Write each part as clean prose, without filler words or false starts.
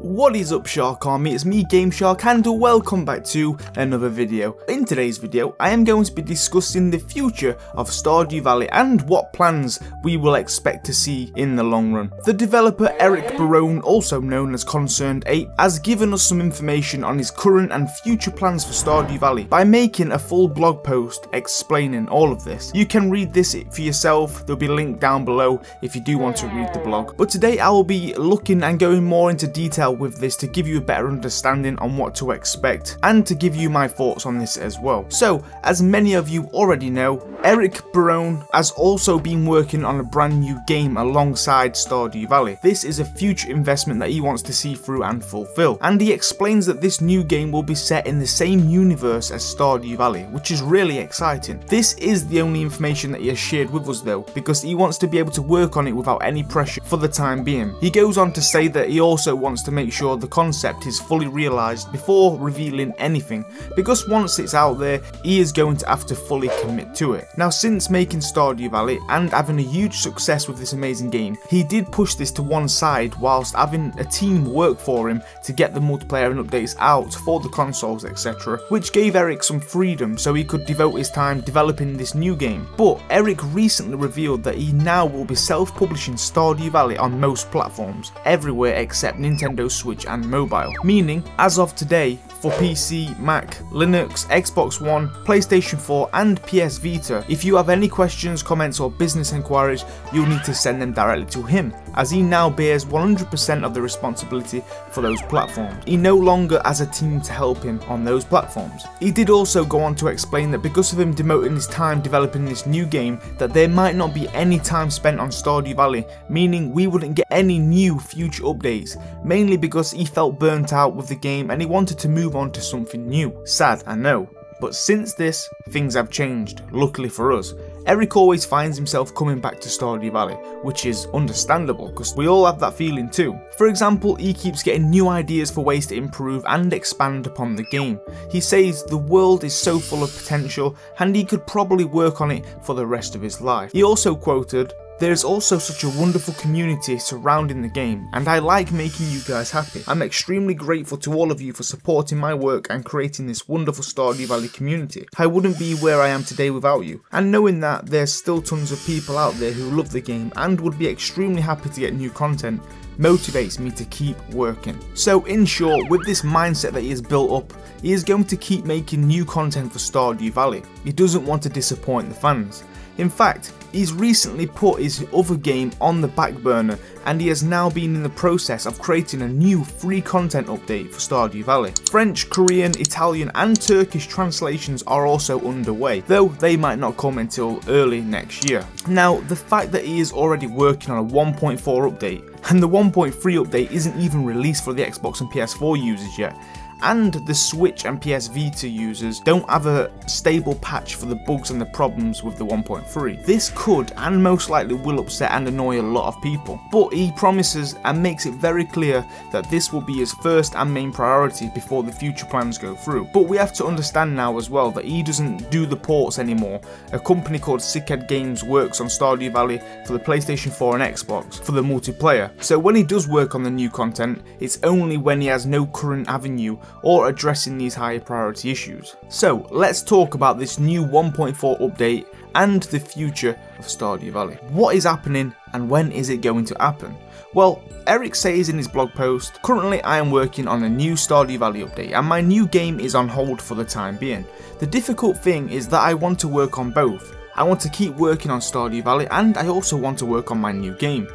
What is up, Shark Army? It's me, GameShark, and welcome back to another video. In today's video, I am going to be discussing the future of Stardew Valley and what plans we will expect to see in the long run. The developer Eric Barone, also known as ConcernedApe, has given us some information on his current and future plans for Stardew Valley by making a full blog post explaining all of this. You can read this for yourself. There'll be a link down below if you do want to read the blog. But today I will be looking and going more into detail with this to give you a better understanding on what to expect and to give you my thoughts on this as well. So, as many of you already know, Eric Barone has also been working on a brand new game alongside Stardew Valley. This is a future investment that he wants to see through and fulfill, and he explains that this new game will be set in the same universe as Stardew Valley, which is really exciting. This is the only information that he has shared with us though, because he wants to be able to work on it without any pressure for the time being. He goes on to say that he also wants to make sure the concept is fully realised before revealing anything, because once it's out there, he is going to have to fully commit to it. Now, since making Stardew Valley and having a huge success with this amazing game, he did push this to one side whilst having a team work for him to get the multiplayer and updates out for the consoles, etc., which gave Eric some freedom so he could devote his time developing this new game. But Eric recently revealed that he now will be self-publishing Stardew Valley on most platforms, everywhere except Nintendo Switch and mobile, meaning as of today for PC, Mac, Linux, Xbox One, PlayStation 4 and PS Vita. If you have any questions, comments or business inquiries, you'll need to send them directly to him, as he now bears 100% of the responsibility for those platforms. He no longer has a team to help him on those platforms. He did also go on to explain that because of him demoting his time developing this new game, that there might not be any time spent on Stardew Valley, meaning we wouldn't get any new future updates, mainly because he felt burnt out with the game and he wanted to move on to something new. Sad, I know. But since this, things have changed, luckily for us. Eric always finds himself coming back to Stardew Valley, which is understandable because we all have that feeling too. For example, he keeps getting new ideas for ways to improve and expand upon the game. He says the world is so full of potential and he could probably work on it for the rest of his life. He also quoted, "There is also such a wonderful community surrounding the game, and I like making you guys happy. I'm extremely grateful to all of you for supporting my work and creating this wonderful Stardew Valley community. I wouldn't be where I am today without you, and knowing that there's still tons of people out there who love the game and would be extremely happy to get new content motivates me to keep working." So in short, with this mindset that he has built up, he is going to keep making new content for Stardew Valley. He doesn't want to disappoint the fans. In fact, he's recently put his other game on the back burner and he has now been in the process of creating a new free content update for Stardew Valley. French, Korean, Italian and Turkish translations are also underway, though they might not come until early next year. Now, the fact that he is already working on a 1.4 update, and the 1.3 update isn't even released for the Xbox and PS4 users yet, and the Switch and PS Vita users don't have a stable patch for the bugs and the problems with the 1.3. This could and most likely will upset and annoy a lot of people, but he promises and makes it very clear that this will be his first and main priority before the future plans go through. But we have to understand now as well that he doesn't do the ports anymore. A company called Sickhead Games works on Stardew Valley for the PlayStation 4 and Xbox for the multiplayer. So when he does work on the new content, it's only when he has no current avenue or addressing these higher priority issues. So let's talk about this new 1.4 update and the future of Stardew Valley. What is happening and when is it going to happen? Well, Eric says in his blog post, "Currently I am working on a new Stardew Valley update and my new game is on hold for the time being. The difficult thing is that I want to work on both. I want to keep working on Stardew Valley and I also want to work on my new game.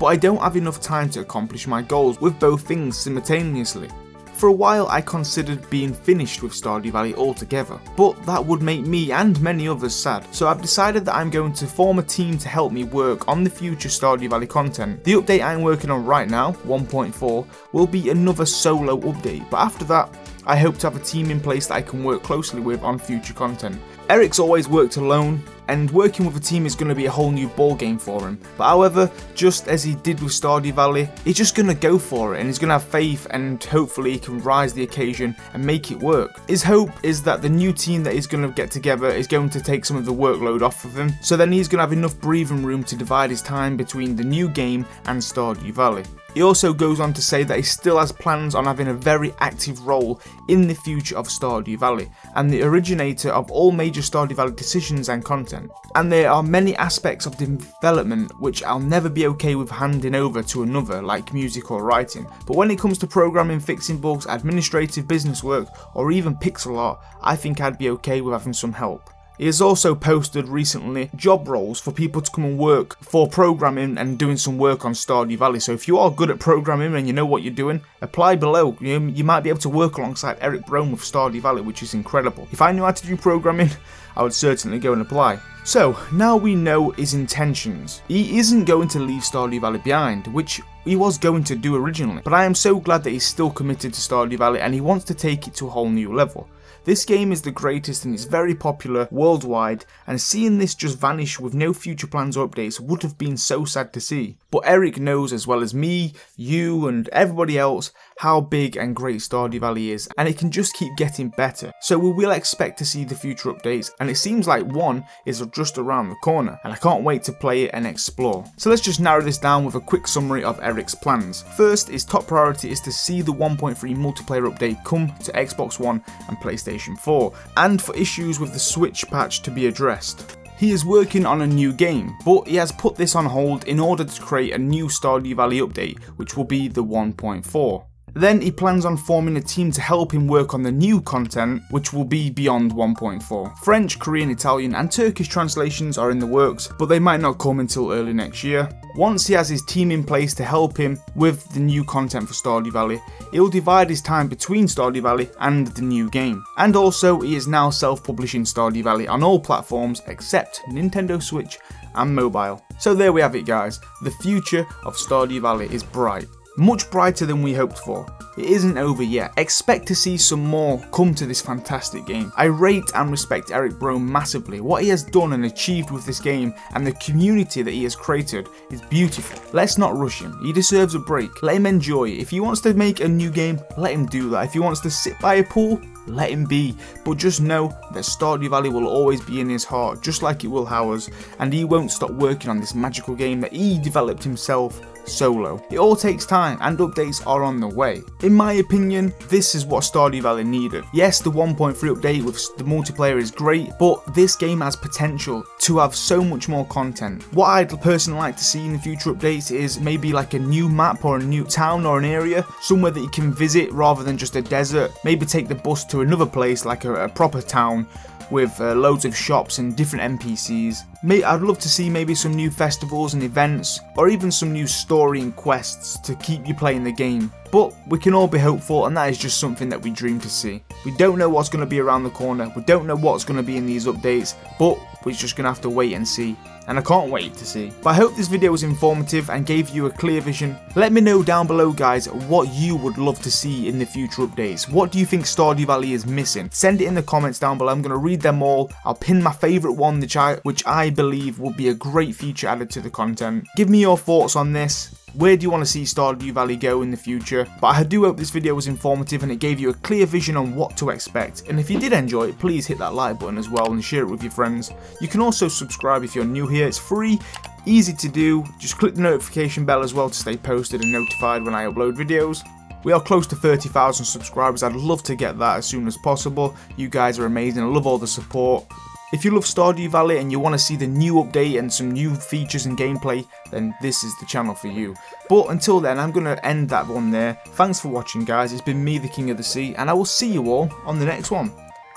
But I don't have enough time to accomplish my goals with both things simultaneously. For a while I considered being finished with Stardew Valley altogether, but that would make me and many others sad, so I've decided that I'm going to form a team to help me work on the future Stardew Valley content. The update I'm working on right now, 1.4, will be another solo update, but after that I hope to have a team in place that I can work closely with on future content." Eric's always worked alone, and working with a team is going to be a whole new ball game for him. But however, just as he did with Stardew Valley, he's just going to go for it and he's going to have faith and hopefully he can rise to the occasion and make it work. His hope is that the new team that he's going to get together is going to take some of the workload off of him, so then he's going to have enough breathing room to divide his time between the new game and Stardew Valley. He also goes on to say that he still has plans on having a very active role in the future of Stardew Valley, and the originator of all major Stardew Valley decisions and content. And there are many aspects of development which I'll never be okay with handing over to another, like music or writing, but when it comes to programming, fixing bugs, administrative business work, or even pixel art, I think I'd be okay with having some help. He has also posted recently job roles for people to come and work for programming and doing some work on Stardew Valley. So if you are good at programming and you know what you're doing, apply below. You might be able to work alongside Eric Barone with Stardew Valley, which is incredible. If I knew how to do programming, I would certainly go and apply. So now we know his intentions. He isn't going to leave Stardew Valley behind, which he was going to do originally. But I am so glad that he's still committed to Stardew Valley and he wants to take it to a whole new level. This game is the greatest and it's very popular worldwide, and seeing this just vanish with no future plans or updates would have been so sad to see. But Eric knows, as well as me, you and everybody else, how big and great Stardew Valley is, and it can just keep getting better. So we will expect to see the future updates, and it seems like one is just around the corner, and I can't wait to play it and explore. So let's just narrow this down with a quick summary of Eric's plans. First, his top priority is to see the 1.3 multiplayer update come to Xbox One and PlayStation 4, and for issues with the Switch patch to be addressed. He is working on a new game, but he has put this on hold in order to create a new Stardew Valley update, which will be the 1.4. Then he plans on forming a team to help him work on the new content, which will be beyond 1.4. French, Korean, Italian and Turkish translations are in the works, but they might not come until early next year. Once he has his team in place to help him with the new content for Stardew Valley, he'll divide his time between Stardew Valley and the new game. And also, he is now self-publishing Stardew Valley on all platforms except Nintendo Switch and mobile. So there we have it, guys. The future of Stardew Valley is bright. Much brighter than we hoped for. It isn't over yet. Expect to see some more come to this fantastic game. I rate and respect Eric Barone massively. What he has done and achieved with this game and the community that he has created is beautiful. Let's not rush him. He deserves a break. Let him enjoy it. If he wants to make a new game, let him do that. If he wants to sit by a pool, let him be, but just know that Stardew Valley will always be in his heart, just like it will ours, and he won't stop working on this magical game that he developed himself solo. It all takes time, and updates are on the way. In my opinion, this is what Stardew Valley needed. Yes, the 1.3 update with the multiplayer is great, but this game has potential to have so much more content. What I'd personally like to see in the future updates is maybe like a new map or a new town or an area, somewhere that you can visit rather than just a desert. Maybe take the bus to another place like a proper town with loads of shops and different NPCs. I'd love to see maybe some new festivals and events, or even some new story and quests to keep you playing the game. But we can all be hopeful, and that is just something that we dream to see. We don't know what's going to be around the corner, we don't know what's going to be in these updates, but we're just going to have to wait and see. And I can't wait to see. But I hope this video was informative and gave you a clear vision. Let me know down below, guys, what you would love to see in the future updates. What do you think Stardew Valley is missing? Send it in the comments down below. I'm going to read them all. I'll pin my favourite one, which I believe will be a great feature added to the content. Give me your thoughts on this. Where do you want to see Stardew Valley go in the future? But I do hope this video was informative and it gave you a clear vision on what to expect. And if you did enjoy it, please hit that like button as well and share it with your friends. You can also subscribe if you're new here. It's free, easy to do. Just click the notification bell as well to stay posted and notified when I upload videos. We are close to 30,000 subscribers. I'd love to get that as soon as possible. You guys are amazing. I love all the support. If you love Stardew Valley and you want to see the new update and some new features and gameplay, then this is the channel for you. But until then, I'm going to end that one there. Thanks for watching, guys. It's been me, the King of the Sea, and I will see you all on the next one.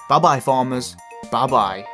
Bye-bye, farmers. Bye-bye.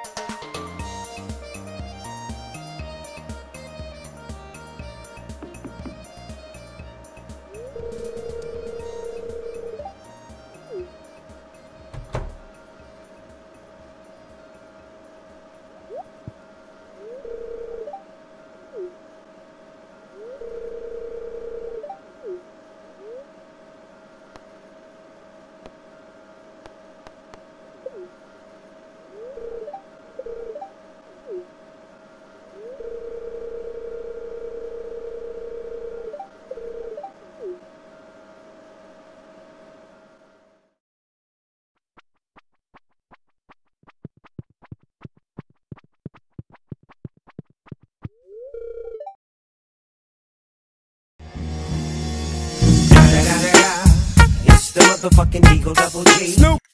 motherfucking Eagle Double G. Snoop.